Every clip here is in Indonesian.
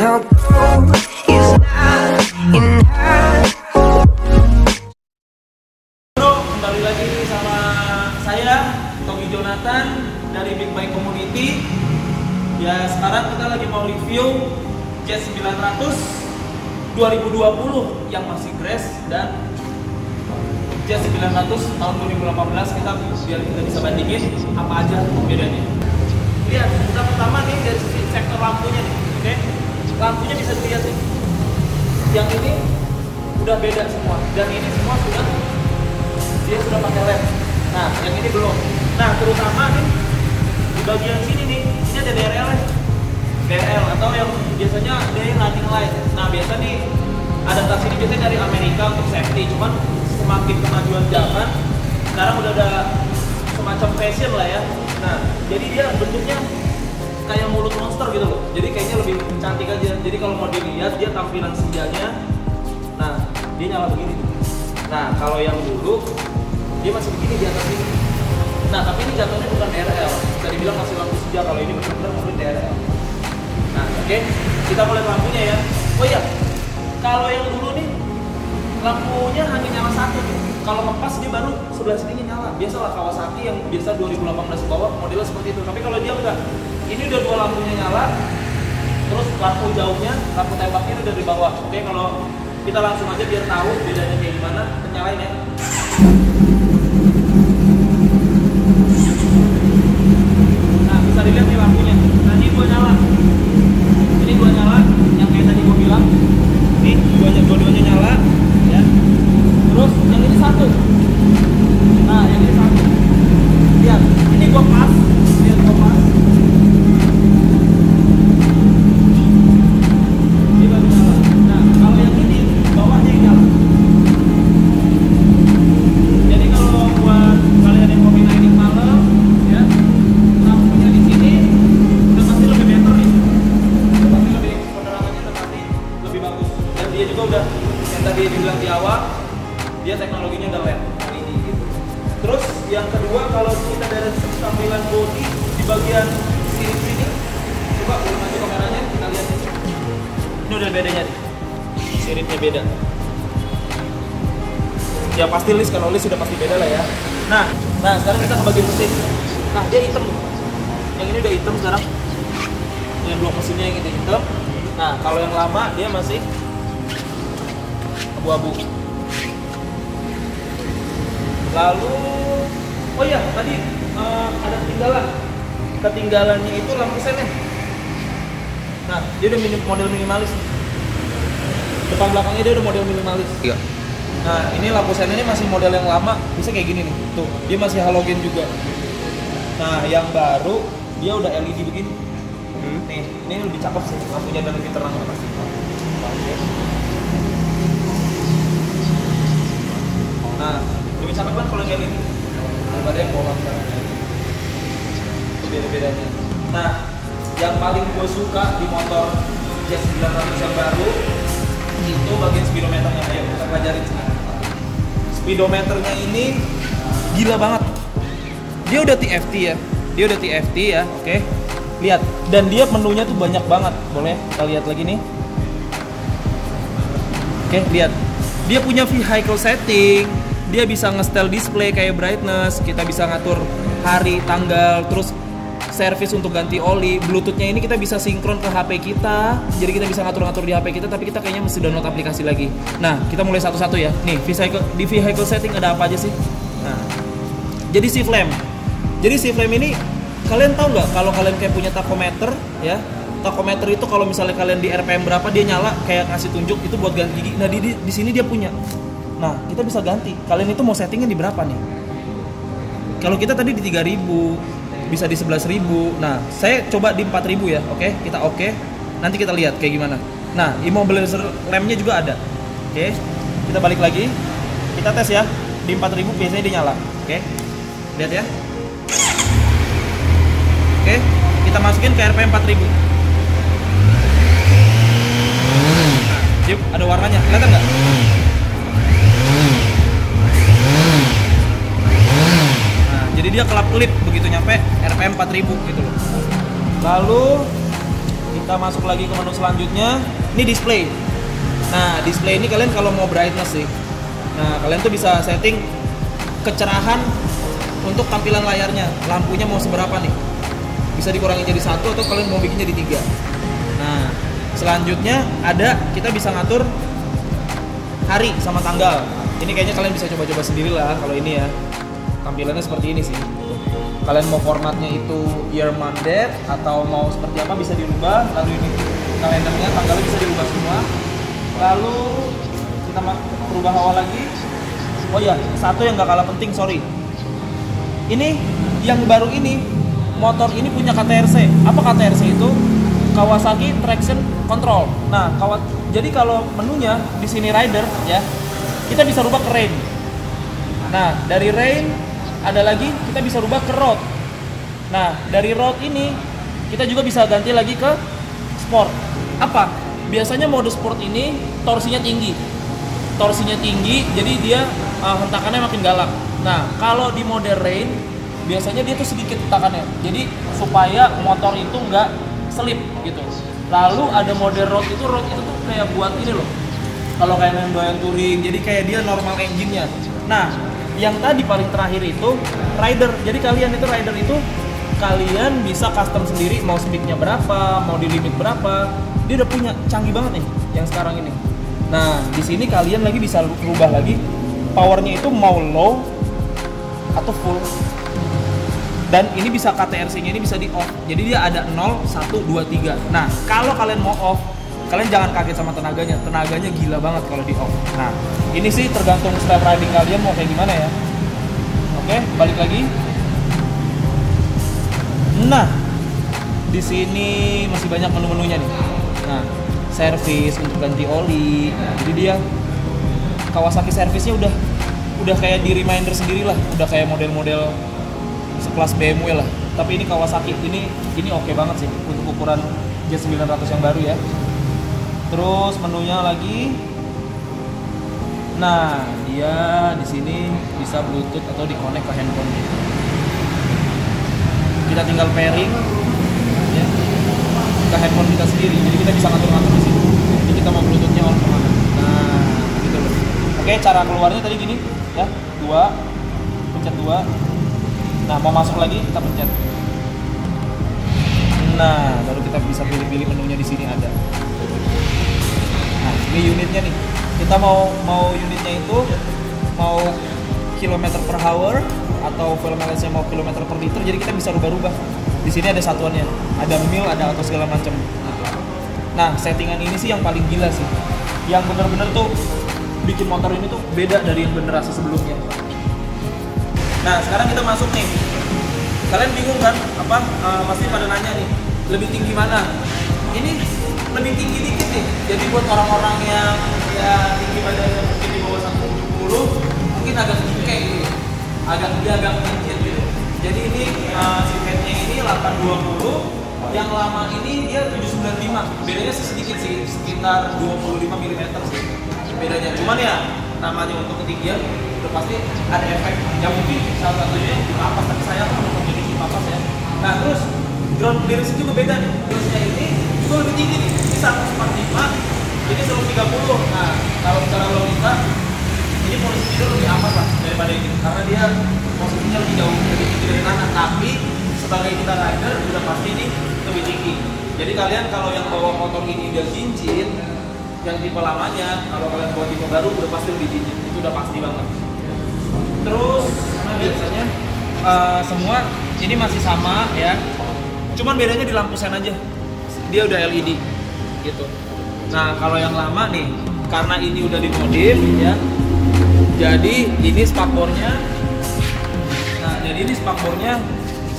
Bro, kembali lagi sama saya Togi Jonathan dari Big Bike Community. Ya, sekarang kita lagi mau review Z900 2020 yang masih crash dan Z900 tahun 2018 kita biar kita bisa bandingin apa aja perbedaannya. Lihat, kita pertama nih dari sisi sektor lampunya nih, oke? Lampunya bisa dilihat nih. Yang ini udah beda semua, dan ini semua sudah dia pakai led. Nah, yang ini belum. Nah, terutama nih di bagian sini nih, ini ada DRL nih. DRL atau yang biasanya dari running light. Nah, biasa nih adaptasi ini biasanya dari Amerika untuk safety, cuman semakin kemajuan zaman sekarang udah ada semacam fashion lah ya. Nah, jadi dia bentuknya kayak mulut monster gitu loh, jadi kayaknya lebih cantik aja. Jadi kalau mau dilihat dia tampilan senjanya, nah dia nyala begini. Nah, kalau yang dulu dia masih begini di atas ini. Nah, tapi ini jatuhnya bukan DRL, bisa dibilang masih lampu senja. Kalau ini benar-benar mobil DRL. Nah, oke, kita mulai lampunya ya. Oh iya, kalau yang dulu nih lampunya hanya nyala satu tuh. Kalau lepas dia baru sebelah sininya nyala. Biasalah Kawasaki yang biasa 2018 ke bawah modelnya seperti itu. Tapi kalau dia udah ini udah dua lampunya nyala, terus lampu jauhnya, lampu tembaknya udah di bawah. Oke, kalau kita langsung aja biar tahu bedanya kayak gimana, nyalain ya. Nah, bisa dilihat nih lampunya. Nah, ini dua nyala. Ini dua nyala yang kayak tadi gue bilang. Ini dua-duanya nyala. Terus yang ini satu. Nah, yang ini satu. Lihat, ini gua pas. Lihat gua pas. Ini baru nyala. Nah, kalau yang ini bawahnya yang nyala. Jadi kalau buat kalian yang mau mainin malam, ya, lampunya di sini udah pasti lebih better nih. Udah pasti lebih penerangannya udah pasti lebih bagus. Dan dia juga udah yang tadi dibilang di awal, dia teknologinya udah LED ini gitu. Terus yang kedua, kalau kita dari tampilan bodi di bagian sini, coba ulangin aja kameranya, kita lihat ini. Ini udah bedanya nih, siripnya beda. Ya pasti list, kalau list sudah pasti beda lah ya. Nah sekarang kita ke bagian mesin. Nah, dia hitam. Yang ini udah hitam sekarang. Yang blok mesinnya yang ini hitam. Nah, kalau yang lama dia masih abu-abu. Lalu, oh ya, tadi ada ketinggalannya itu lampu sennya. Nah, dia udah model minimalis. Depan belakangnya dia udah model minimalis. Iya. Nah, ini lampu sennya masih model yang lama, bisa kayak gini nih. Tuh, dia masih halogen juga. Nah, yang baru dia udah LED begini. Nih, ini lebih cakep sih, lampunya dan lebih terang pasti. Nah, lebih cakep kan kalau yang LED daripada yang bohong sekarang. Beda-bedanya. Nah, yang paling gue suka di motor Z900 yang baru itu bagian speedometernya. Ayo kita pelajarin sekarang. Speedometernya ini gila banget. Dia udah TFT ya. Oke. Lihat, dan dia menunya tuh banyak banget. Boleh kita lihat lagi nih. Oke, lihat. Dia punya vehicle setting. Dia bisa ngestel display kayak brightness, kita bisa ngatur hari, tanggal, terus service untuk ganti oli. Bluetoothnya ini kita bisa sinkron ke HP kita, jadi kita bisa ngatur-ngatur di HP kita, tapi kita kayaknya mesti download aplikasi lagi. Nah, kita mulai satu-satu ya. Nih, di vehicle setting ada apa aja sih? Nah, jadi shift lamp. Jadi shift lamp ini, kalian tahu nggak kalau kalian kayak punya tachometer ya? Tachometer itu kalau misalnya kalian di RPM berapa dia nyala, kayak ngasih tunjuk itu buat ganti gigi. Nah, di sini dia punya. Nah, kita bisa ganti. Kalian itu mau settingnya di berapa nih? Kalau kita tadi di 3.000, bisa di 11.000. Nah, saya coba di 4.000 ya. Oke, kita oke. Nanti kita lihat kayak gimana. Nah, immobilizer lemnya juga ada. Oke, kita balik lagi. Kita tes ya. Di 4.000 biasanya dia nyala. Oke, lihat ya. Oke, kita masukin ke RPM 4.000. Jip, ada warnanya. Kelihatan nggak? Jadi dia kelap-kelip begitu nyampe RPM 4.000 gitu loh. Lalu kita Kita masuk lagi ke menu selanjutnya. Ini display. Nah, display ini kalian kalau mau brightness sih. Nah, kalian tuh bisa setting kecerahan untuk tampilan layarnya. Lampunya mau seberapa nih? Bisa dikurangi jadi 1 atau kalian mau bikin jadi 3. Nah, selanjutnya ada kita bisa ngatur hari sama tanggal. Ini kayaknya kalian bisa coba-coba sendiri lah kalau ini ya. Tampilannya seperti ini sih. Kalian mau formatnya itu year month date atau mau seperti apa bisa dirubah. Lalu ini kalendernya, tanggalnya bisa dirubah semua. Lalu kita merubah awal lagi. Oh ya, satu yang gak kalah penting, sorry. Ini yang baru ini, motor ini punya KTRC. Apa KTRC itu? Kawasaki Traction Control. Nah, jadi kalau menunya di sini rider ya, kita bisa rubah ke rain. Nah, dari rain ada lagi kita bisa rubah ke road. Nah, dari road ini kita juga bisa ganti lagi ke sport. Apa? Biasanya mode sport ini torsinya tinggi. Jadi dia hentakannya makin galak. Nah, kalau di mode rain biasanya dia tuh sedikit hentakannya. Jadi supaya motor itu nggak slip gitu. Lalu ada mode road itu tuh kayak buat ini loh. Kalau kayak doyan touring, jadi kayak dia normal engine-nya. Nah, yang tadi paling terakhir itu rider. Jadi kalian itu rider itu kalian bisa custom sendiri, mau speed-nya berapa, mau di limit berapa. Dia udah punya, canggih banget nih yang sekarang ini. Nah, di sini kalian lagi bisa rubah lagi powernya itu mau low atau full. Dan ini bisa KTRC-nya ini bisa di off. Jadi dia ada 0, 1, 2, 3. Nah, kalau kalian mau off, kalian jangan kaget sama tenaganya. Tenaganya gila banget kalau di off. Nah, ini sih tergantung style riding kalian mau kayak gimana ya. Oke, balik lagi. Nah, di sini masih banyak menu-menunya nih. Nah, servis untuk ganti oli. Nah, jadi dia Kawasaki servisnya udah kayak di reminder sendirilah. Udah kayak model-model sekelas BMW lah. Tapi ini Kawasaki ini oke banget sih untuk ukuran Z900 yang baru ya. Terus menunya lagi, nah dia di sini bisa Bluetooth atau dikonek ke handphone. Kita tinggal pairing ya, ke handphone kita sendiri. Jadi kita bisa ngatur-ngatur di sini. Jadi kita mau Bluetoothnya on kemana. Nah, gitu loh. Oke, cara keluarnya tadi gini ya, 2, pencet 2. Nah, mau masuk lagi kita pencet. Nah, baru kita bisa pilih-pilih menunya di sini ada. Nah, ini unitnya nih. Kita mau unitnya itu mau kilometer per hour atau velomilenya mau kilometer per liter. Jadi kita bisa rubah-rubah. Di sini ada satuannya. Ada mil, ada atau segala macam. Nah, settingan ini sih yang paling gila sih. Yang bener-bener tuh bikin motor ini tuh beda dari yang generasi sebelumnya. Nah, sekarang kita masuk nih. Kalian bingung kan? Apa pasti pada nanya nih, lebih tinggi mana? Ini lebih tinggi dikit nih, jadi buat orang-orang yang ya tinggi badannya mungkin di bawah 170 mungkin agak keke ini, agak kecil gitu. Jadi ini sifatnya ini 820, yang lama ini dia 795, bedanya sedikit sih, sekitar 25 mm sih bedanya. Cuman ya namanya untuk ketinggian udah pasti ada efek yang mungkin salah satunya apa, tapi saya teman-teman jadi papas ya. Nah, terus ground clearance juga beda nih. Clearance-nya ini juga lebih tinggi nih, ini 145, ini 130. Nah, kalau secara logika ini posisi tidur lebih aman lah daripada ini, karena dia posisinya lebih jauh, lebih tinggi dari tanah. Tapi sebagai kita rider udah pasti ini lebih tinggi. Jadi kalian kalau yang bawa motor ini udah jinjit, yang tipe lamanya, kalau kalian bawa tipe baru udah pasti lebih jinjit, itu udah pasti banget. Terus karena biasanya semua ini masih sama ya, cuman bedanya di lampu sen aja, dia udah LED gitu. Nah, kalau yang lama nih, karena ini udah dimodif ya, jadi ini spakbornya. Nah, jadi ini spakbornya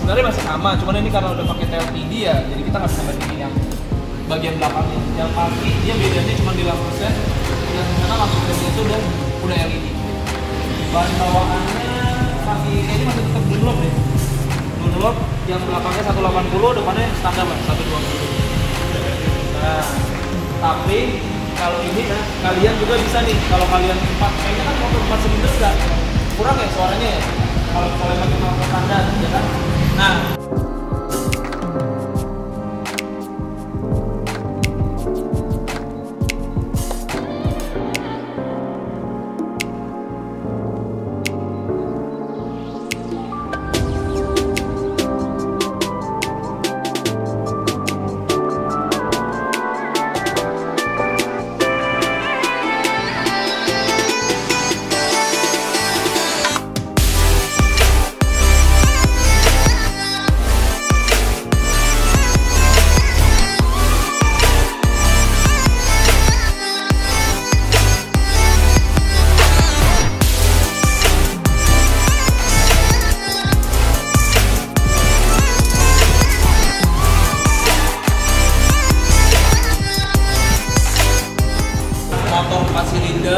sebenarnya masih sama, cuman ini karena udah pakai TFT ya, jadi kita nggak bisa bandingin yang bagian belakangnya. Yang pasti dia bedanya cuma di lampu sen, dan karena lampu sen itu udah LED. Bahan bawaannya masih kayaknya masih tetap Dunlop deh. Dunlop yang belakangnya 180, depannya standar lah 120. Nah, tapi kalau ini nah, kalian juga bisa nih, kalau kalian 4, kayaknya kan motor 4 silinder nggak kurang ya suaranya ya, kalau kalian pakai motor standar ya kan. Nah,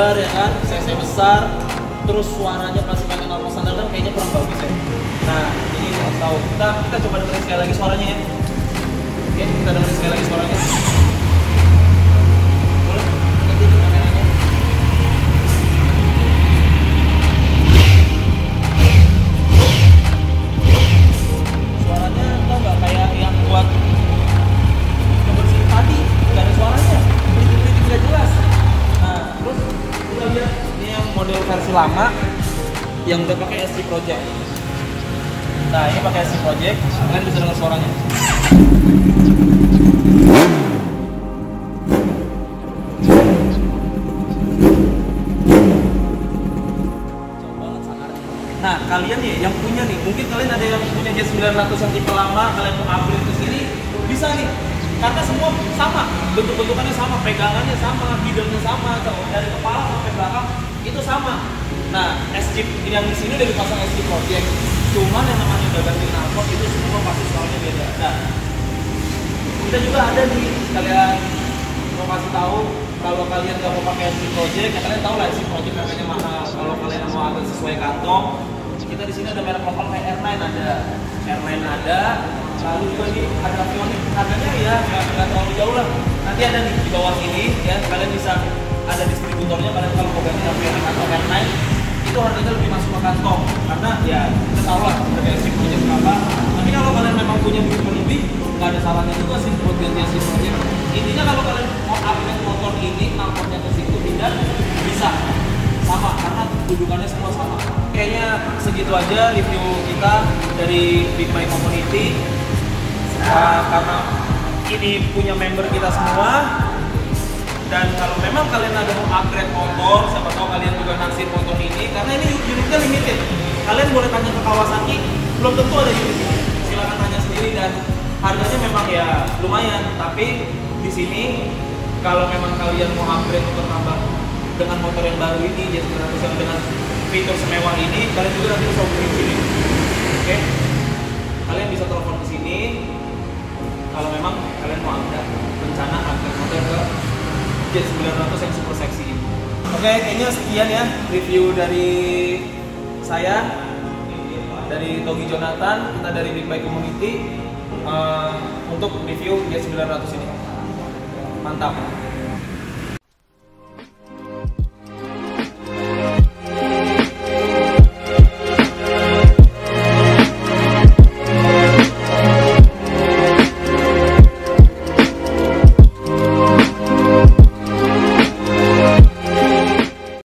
Spider ya kan, cc besar, terus suaranya pasti pakai normal standar kan kayaknya kurang bagus ya. Nah, ini nggak tahu. Kita coba dengerin sekali lagi suaranya ya. Oke, kita dengerin sekali lagi suaranya. Boleh? Nanti di kameranya. Suaranya tau nggak kayak yang buat kebersihin padi, nggak ada suaranya, berita-berita tidak jelas. Nah, terus kita lihat ini yang model versi lama yang udah pakai SC Project. Nah, ini pakai SC Project, kalian bisa dengar suaranya. Nah, kalian nih yang punya nih, mungkin kalian ada yang punya Z900 yang tipe lama, kalian mau upgrade ke sini bisa nih. Karena semua sama, bentuk-bentukannya sama, pegangannya sama, bidangnya sama, dari kepala sampai belakang itu sama. Nah, SC yang di sini udah dipasang SC Project. Cuman yang namanya udah ganti knalpot itu semua pasti soalnya beda. Nah, kita juga ada nih, kalian mau kasih tahu kalau kalian nggak mau pakai SC Project, ya kalian tahu lah SC Project harganya mahal. Kalau kalian mau agak sesuai kantong, kita di sini ada merek lokal kayak R9 ada, lalu juga nih ada Pionik, harganya ya nggak terlalu jauh lah. Nanti ada nih di bawah sini ya, kalian bisa ada distributornya. Kalian kalau mau ganti Pionik atau R9 itu harganya lebih masuk ke kantong, karena ya kita tahu lah harga SC Project berapa. Tapi kalau kalian memang punya duit berlebih, nggak ada salahnya juga sih buat ganti SC Project. Intinya kalau kalian mau upgrade motor ini, knalpotnya ke situ pindah bisa sama, karena dudukannya semua sama. Kayaknya segitu aja review kita dari Big Bike Community. Karena ini punya member kita semua, dan kalau memang kalian ada mau upgrade motor, siapa tahu kalian juga naksir motor ini, karena ini unitnya limited. Kalian boleh tanya ke Kawasaki, belum tentu ada unitnya. Silahkan tanya sendiri, dan harganya memang ya lumayan. Tapi di sini kalau memang kalian mau upgrade motor tambah dengan motor yang baru ini, Z900 yang dengan fitur semewah ini, kalian juga nanti bisa hubungi sini. Oke, kalian bisa telepon ke sini kalau memang kalian mau ada rencana upgrade motor ke Z900 yang super seksi ini. Oke, kayaknya sekian ya review dari saya, dari Togi Jonathan, kita dari Big Bike Community, untuk review Z900 ini. Mantap.